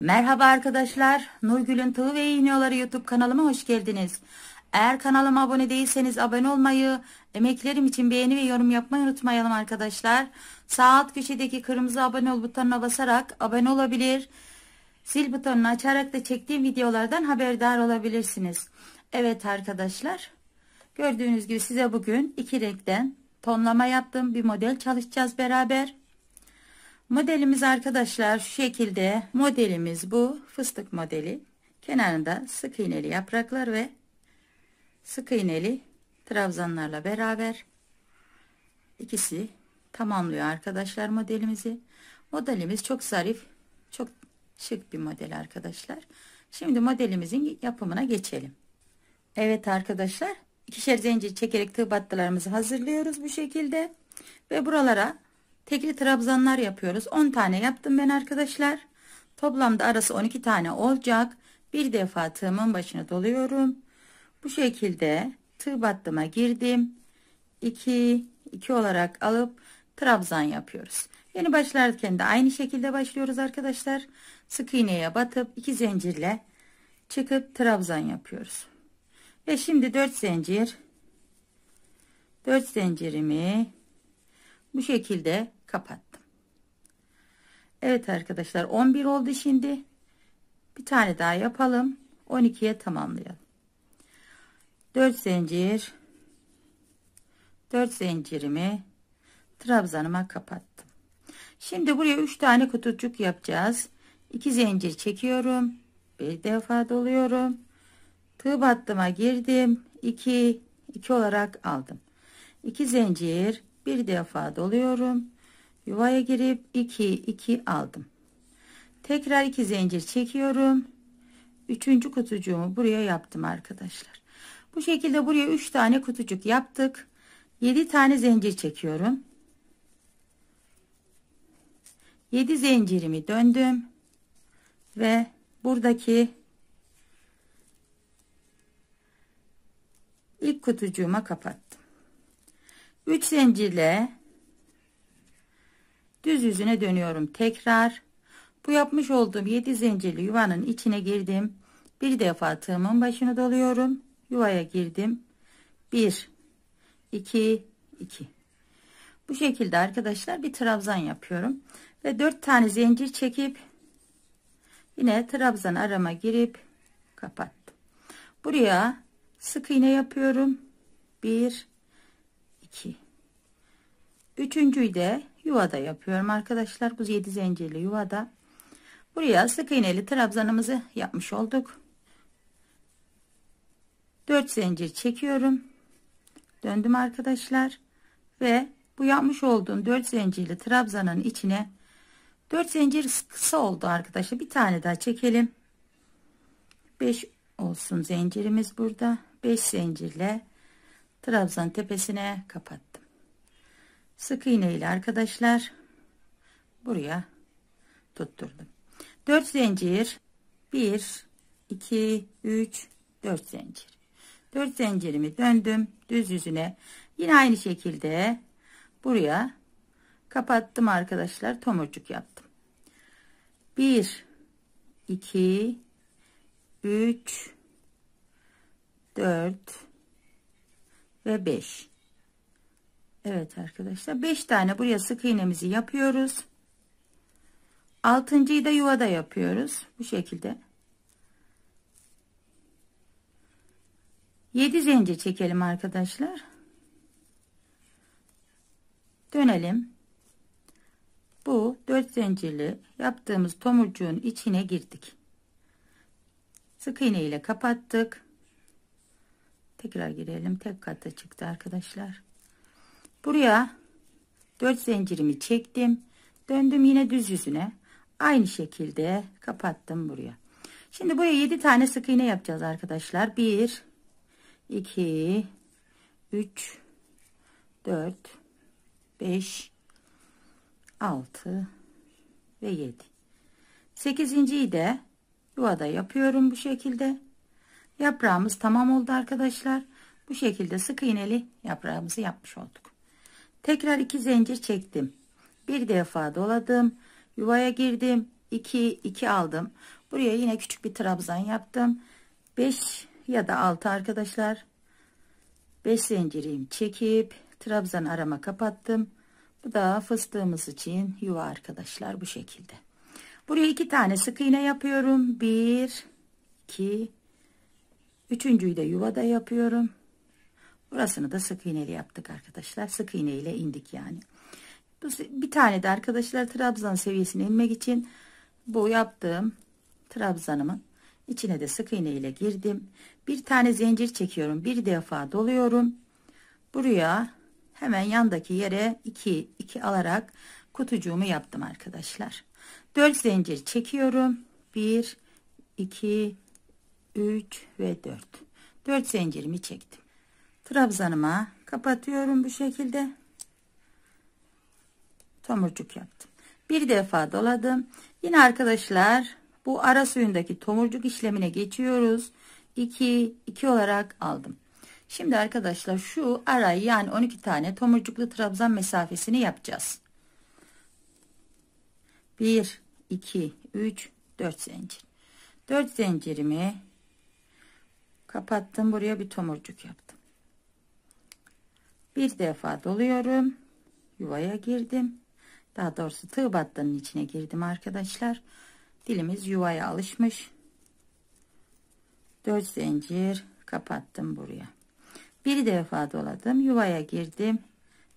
Merhaba arkadaşlar, Nurgül'ün Tığ ve İğneoları YouTube kanalıma hoş geldiniz. Eğer kanalıma abone değilseniz abone olmayı, emeklerim için beğeni ve yorum yapmayı unutmayalım arkadaşlar. Sağ alt köşedeki kırmızı abone ol butonuna basarak abone olabilir, zil butonunu açarak da çektiğim videolardan haberdar olabilirsiniz. Evet arkadaşlar, gördüğünüz gibi size bugün iki renkten tonlama yaptım, bir model çalışacağız beraber. Modelimiz arkadaşlar şu şekilde, modelimiz bu fıstık modeli, kenarında sık iğneli yapraklar ve sık iğneli trabzanlarla beraber ikisi tamamlıyor arkadaşlar modelimizi. Modelimiz çok zarif, çok şık bir model arkadaşlar. Şimdi modelimizin yapımına geçelim. Evet arkadaşlar, ikişer zincir çekerek tığ battılarımızı hazırlıyoruz bu şekilde ve buralara tekli trabzanlar yapıyoruz. 10 tane yaptım ben arkadaşlar. Toplamda arası 12 tane olacak. Bir defa tığımın başına doluyorum. Bu şekilde tığ battıma girdim. 2 olarak alıp trabzan yapıyoruz. Yeni başlarken de aynı şekilde başlıyoruz arkadaşlar. Sık iğneye batıp 2 zincirle çıkıp trabzan yapıyoruz. Ve şimdi 4 zincirimi bu şekilde kapattım. Evet arkadaşlar, 11 oldu. Şimdi bir tane daha yapalım, 12'ye tamamlayalım. 4 zincirimi trabzanıma kapattım. Şimdi buraya 3 tane kutucuk yapacağız. 2 zincir çekiyorum, bir defa doluyorum, tığ battıma girdim, 2 olarak aldım, 2 zincir, bir defa doluyorum, yuvaya girip 2 aldım, tekrar 2 zincir çekiyorum, 3. kutucuğumu buraya yaptım arkadaşlar. Bu şekilde buraya 3 tane kutucuk yaptık. 7 tane zincir çekiyorum, 7 zincirimi döndüm ve buradaki ilk kutucuğuma kapattım. 3 zincirle düz yüzüne dönüyorum tekrar. Bu yapmış olduğum 7 zincirli yuvanın içine girdim. Bir defa tığımın başına doluyorum. Yuvaya girdim. 1, 2, 2. Bu şekilde arkadaşlar bir trabzan yapıyorum. Ve 4 tane zincir çekip yine trabzan arama girip kapattım. Buraya sık iğne yapıyorum. 1, 2. Üçüncüyü de yuvada yapıyorum arkadaşlar. Bu 7 zincirli yuvada. Buraya sık iğneli trabzanımızı yapmış olduk. 4 zincir çekiyorum. Döndüm arkadaşlar. Ve bu yapmış olduğum 4 zincirli trabzanın içine 4 zincir kısa oldu arkadaşlar. Bir tane daha çekelim. 5 olsun zincirimiz burada. 5 zincirle trabzan tepesine kapattım. Sık iğne ile arkadaşlar buraya tutturdum. 4 zincir, 1, 2, 3, 4 zincir. 4 zincirimi döndüm düz yüzüne. Yine aynı şekilde buraya kapattım arkadaşlar. Tomurcuk yaptım. 1, 2, 3, 4 ve 5. Evet arkadaşlar, 5 tane buraya sık iğnemizi yapıyoruz. 6.'yı da yuvada yapıyoruz bu şekilde. 7 zincir çekelim arkadaşlar. Dönelim. Bu 4 zincirli yaptığımız tomurcuğun içine girdik. Sık iğne ile kapattık. Tekrar girelim. Tek katta çıktı arkadaşlar. Buraya 4 zincirimi çektim. Döndüm yine düz yüzüne. Aynı şekilde kapattım buraya. Şimdi buraya 7 tane sık iğne yapacağız arkadaşlar. 1, 2, 3, 4, 5, 6 ve 7. 8.'yi de yuvada yapıyorum bu şekilde. Yaprağımız tamam oldu arkadaşlar. Bu şekilde sık iğneli yaprağımızı yapmış olduk. Tekrar 2 zincir çektim. Bir defa doladım. Yuvaya girdim. 2 2 aldım. Buraya yine küçük bir trabzan yaptım. 5 ya da 6 arkadaşlar. 5 zincirimi çekip trabzan arama kapattım. Bu da fıstığımız için yuva arkadaşlar, bu şekilde. Buraya 2 tane sık iğne yapıyorum. 1 2 Üçüncüyü de yuvada yapıyorum. Burasını da sık iğneyle yaptık arkadaşlar. Sık iğne ile indik yani. Bir tane de arkadaşlar trabzan seviyesine inmek için bu yaptığım trabzanımın içine de sık iğne ile girdim. Bir tane zincir çekiyorum. Bir defa doluyorum. Buraya hemen yandaki yere 2 2 alarak kutucuğumu yaptım arkadaşlar. 4 zincir çekiyorum. 1 2 3 ve 4. 4 zincirimi çektim. Trabzanıma kapatıyorum bu şekilde. Tomurcuk yaptım. Bir defa doladım. Yine arkadaşlar bu ara suyundaki tomurcuk işlemine geçiyoruz. 2 2 olarak aldım. Şimdi arkadaşlar şu arayı, yani 12 tane tomurcuklu trabzan mesafesini yapacağız. 1 2 3 4 zincir. 4 zincirimi kapattım. Buraya bir tomurcuk yaptım. Bir defa doluyorum. Yuvaya girdim. Daha doğrusu tığ battığının içine girdim arkadaşlar. Dilimiz yuvaya alışmış. 4 zincir kapattım buraya. Bir defa doladım. Yuvaya girdim.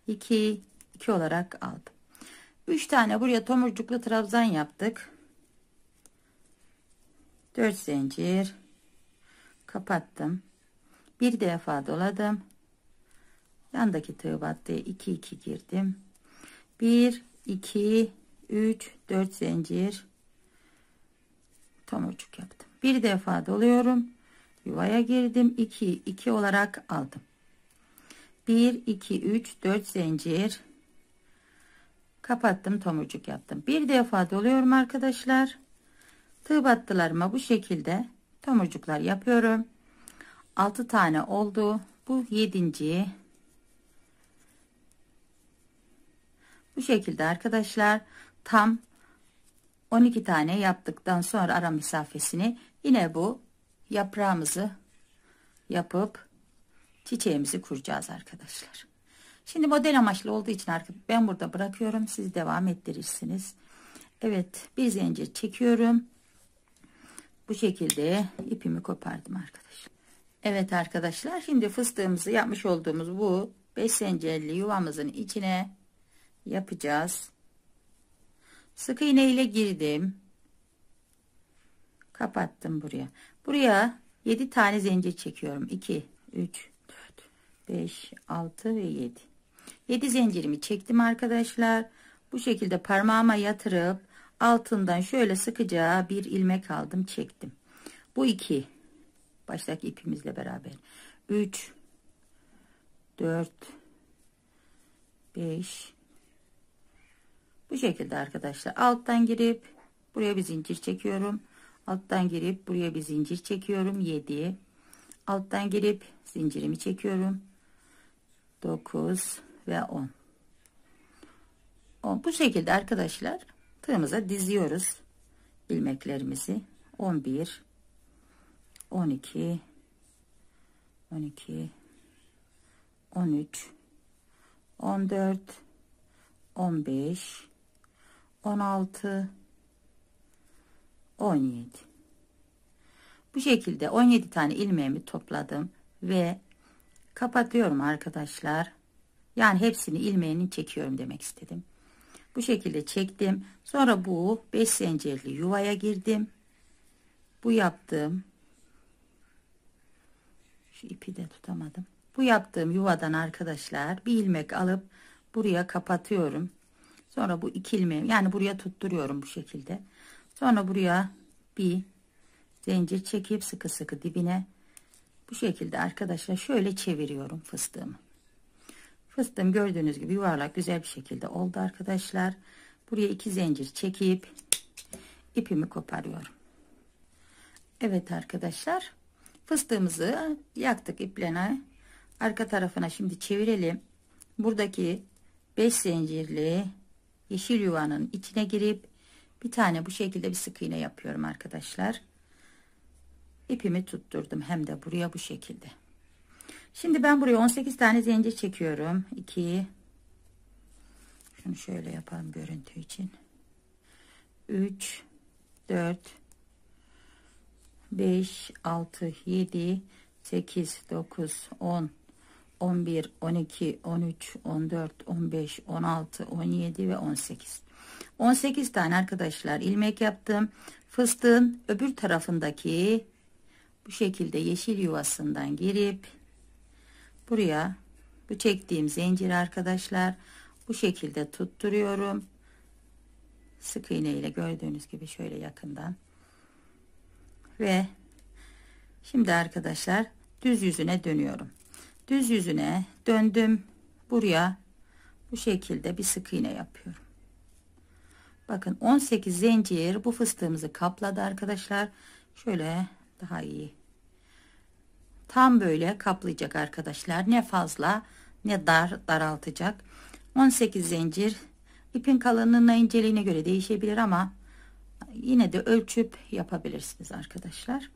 2 2 olarak aldım. 3 tane buraya tomurcuklu trabzan yaptık. 4 zincir kapattım. Bir defa doladım. Yandaki tığ battığı 2 2 girdim. 1 2 3 4 zincir tomurcuk yaptım. Bir defa doluyorum. Yuvaya girdim. 2 2 olarak aldım. 1 2 3 4 zincir kapattım. Tomurcuk yaptım. Bir defa doluyorum arkadaşlar. Tığ battılarıma bu şekilde tomurcuklar yapıyorum. 6 tane oldu. Bu 7. Bu şekilde arkadaşlar tam 12 tane yaptıktan sonra ara mesafesini yine bu yaprağımızı yapıp çiçeğimizi kuracağız arkadaşlar. Şimdi model amaçlı olduğu için ben burada bırakıyorum. Siz devam ettirirsiniz. Evet, bir zincir çekiyorum. Bu şekilde ipimi kopardım arkadaşlar. Evet arkadaşlar, şimdi fıstığımızı yapmış olduğumuz bu 5 zincirli yuvamızın içine yapacağız. Sık iğne ile girdim. Kapattım buraya. Buraya 7 tane zincir çekiyorum. 2, 3, 4, 5, 6 ve 7. 7 zincirimi çektim arkadaşlar. Bu şekilde parmağıma yatırıp altından şöyle sıkıca bir ilmek aldım, çektim. Bu 2. Baştaki ipimizle beraber. 3, 4, 5. Bu şekilde arkadaşlar alttan girip buraya bir zincir çekiyorum. Alttan girip buraya bir zincir çekiyorum. 7. Alttan girip zincirimi çekiyorum. 9 ve 10. 10. Bu şekilde arkadaşlar tığımıza diziyoruz ilmeklerimizi. 11 12 12 13 14 15 16 17. Bu şekilde 17 tane ilmeğimi topladım ve kapatıyorum arkadaşlar. Yani hepsini ilmeğini çekiyorum demek istedim. Bu şekilde çektim. Sonra bu 5 zincirli yuvaya girdim. Bu yaptığım, şu ipi de tutamadım. Bu yaptığım yuvadan arkadaşlar bir ilmek alıp buraya kapatıyorum. Sonra bu 2 ilmeği, yani buraya tutturuyorum bu şekilde. Sonra buraya bir zincir çekip sıkı sıkı dibine bu şekilde arkadaşlar şöyle çeviriyorum fıstığımı. Fıstığım gördüğünüz gibi yuvarlak güzel bir şekilde oldu arkadaşlar. Buraya 2 zincir çekip ipimi koparıyorum. Evet arkadaşlar, fıstığımızı yaktık iplerine. Arka tarafına şimdi çevirelim. Buradaki 5 zincirli yeşil yuvanın içine girip bir tane bu şekilde bir sık iğne yapıyorum arkadaşlar. İpimi tutturdum hem de buraya bu şekilde. Şimdi ben buraya 18 tane zincir çekiyorum. 2, şunu şöyle yapalım görüntü için. 3, 4, 5, 6, 7, 8, 9, 10, 11, 12, 13, 14, 15, 16, 17 ve 18. 18 tane arkadaşlar ilmek yaptım. Fıstığın öbür tarafındaki bu şekilde yeşil yuvasından girip buraya bu çektiğim zincir arkadaşlar bu şekilde tutturuyorum. Sık iğne ile gördüğünüz gibi şöyle yakından. Ve şimdi arkadaşlar düz yüzüne dönüyorum. Düz yüzüne döndüm. Buraya bu şekilde bir sık iğne yapıyorum. Bakın 18 zincir bu fıstığımızı kapladı arkadaşlar. Şöyle daha iyi. Tam böyle kaplayacak arkadaşlar. Ne fazla ne daraltacak. 18 zincir ipin kalınlığına inceliğine göre değişebilir ama yine de ölçüp yapabilirsiniz arkadaşlar.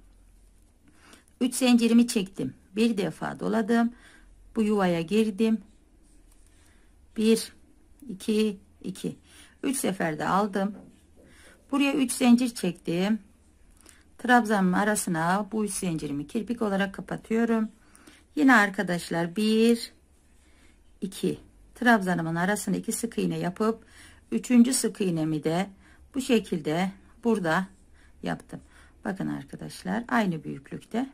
3 zincirimi çektim. Bir defa doladım. Bu yuvaya girdim. 1, 2, 2. 3 seferde aldım. Buraya 3 zincir çektim. Trabzanın arasına bu 3 zincirimi kirpik olarak kapatıyorum. Yine arkadaşlar 1, 2. Trabzanımın arasına 2 sık iğne yapıp 3. sık iğnemi de bu şekilde burada yaptım. Bakın arkadaşlar aynı büyüklükte.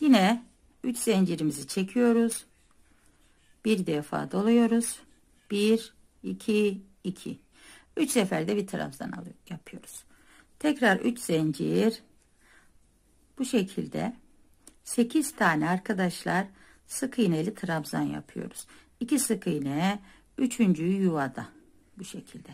Yine 3 zincirimizi çekiyoruz. Bir defa doluyoruz. 1, 2, 2. 3 seferde bir trabzan yapıyoruz. Tekrar 3 zincir. Bu şekilde 8 tane arkadaşlar sık iğneli trabzan yapıyoruz. 2 sık iğne 3. yuvada bu şekilde.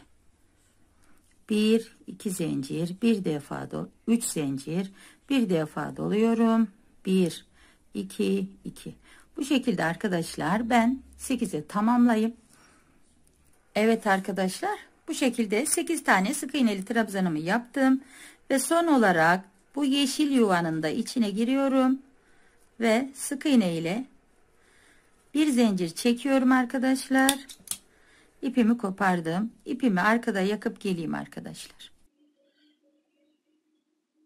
1, 2 zincir, bir defa 3 zincir, bir defa doluyorum. 1, 2, 2. Bu şekilde arkadaşlar ben 8'e tamamlayayım. Evet arkadaşlar bu şekilde 8 tane sık iğneli trabzanımı yaptım. Ve son olarak bu yeşil yuvanın da içine giriyorum. Ve sık iğne ile bir zincir çekiyorum arkadaşlar. İpimi kopardım. İpimi arkada yakıp geleyim arkadaşlar.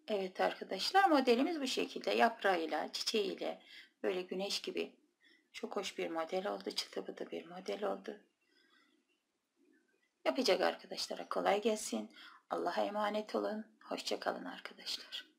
Evet arkadaşlar modelimiz bu şekilde. Yaprağıyla, çiçeğiyle böyle güneş gibi çok hoş bir model oldu. Çıtı pıtı bir model oldu. Yapacak arkadaşlara kolay gelsin. Allah'a emanet olun. Hoşça kalın arkadaşlar.